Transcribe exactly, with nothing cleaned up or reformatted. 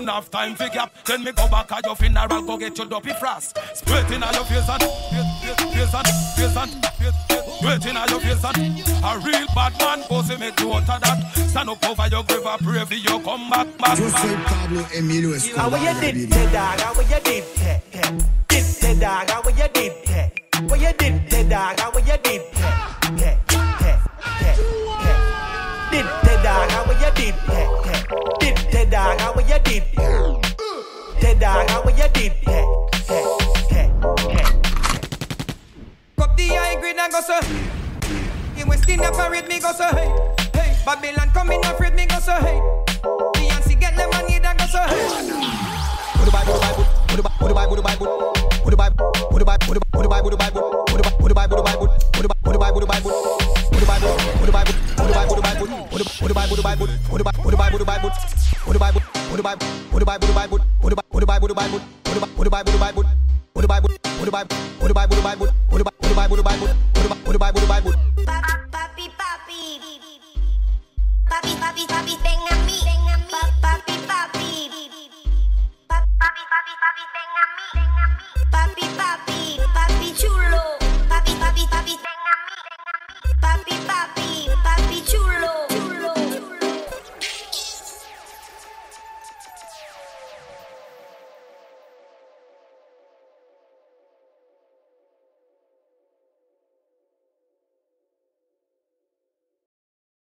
Enough time for gap, then me go back at your funeral, go get your dopey frass. Split in all your face and face and face and split in all your face and a real bad man goes to make you utter that. Stand up over your grave and pray for your comeback. Just say Pablo Emilio Escobar. How you did the dog, how you did the dog, how you did what you did the dog, how you did did the dog, how you did did the dog, how you did dead dog, how you did cup the high grade and go so in Westin up and read me go so hey hey Babylon come in and read me go so hey Beyonce get lemonade and go so hey what do I do I do what do I do I do what do I do I do what do I do I do what do I do I do what do I do I do what do I do I